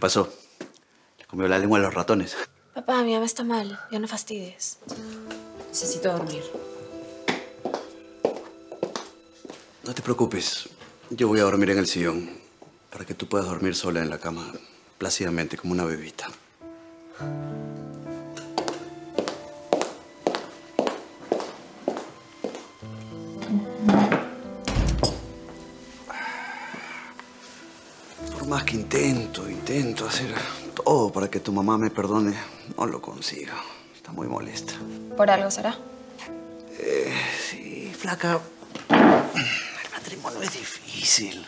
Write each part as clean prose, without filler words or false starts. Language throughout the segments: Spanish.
¿Qué pasó? Le comió la lengua a los ratones. Papá, mi mamá está mal. Ya no fastidies. Necesito dormir. No te preocupes. Yo voy a dormir en el sillón para que tú puedas dormir sola en la cama, plácidamente, como una bebita. Por más que intento hacer todo para que tu mamá me perdone, no lo consigo. Está muy molesta. ¿Por algo será? Sí, flaca. El matrimonio es difícil.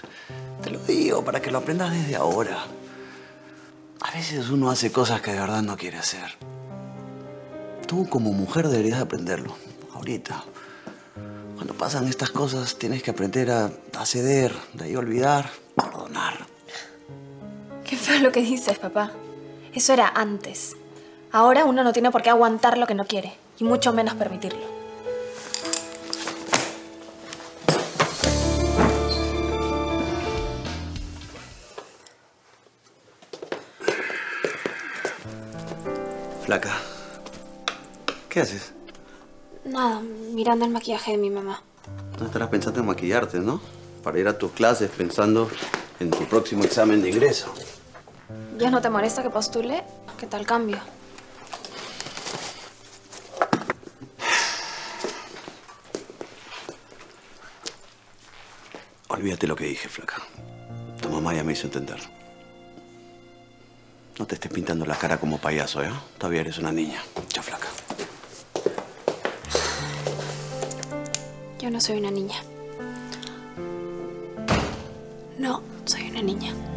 Te lo digo para que lo aprendas desde ahora. A veces uno hace cosas que de verdad no quiere hacer. Tú como mujer deberías aprenderlo, ahorita. Cuando pasan estas cosas tienes que aprender a ceder, de ahí olvidar, perdonar. Qué feo lo que dices, papá. Eso era antes. Ahora uno no tiene por qué aguantar lo que no quiere, y mucho menos permitirlo. Flaca, ¿qué haces? Nada, mirando el maquillaje de mi mamá. No estarás pensando en maquillarte, ¿no? Para ir a tus clases pensando en tu próximo examen de ingreso. ¿Ya no te molesta que postule? ¿Qué tal cambio? Olvídate lo que dije, flaca. Tu mamá ya me hizo entender. No te estés pintando la cara como payaso, ¿eh? Todavía eres una niña. Chao, flaca. Yo no soy una niña. No, soy una niña.